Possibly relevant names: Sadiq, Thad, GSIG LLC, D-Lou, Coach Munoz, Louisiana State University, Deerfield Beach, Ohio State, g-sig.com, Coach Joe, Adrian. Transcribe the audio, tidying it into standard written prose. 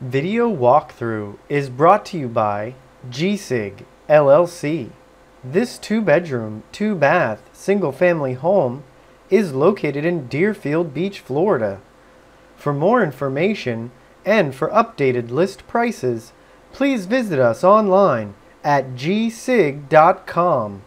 Video walkthrough is brought to you by GSIG LLC. This 2-bedroom, 2-bath, single-family home is located in Deerfield Beach, Florida. For more information and for updated list prices, please visit us online at gsig.com.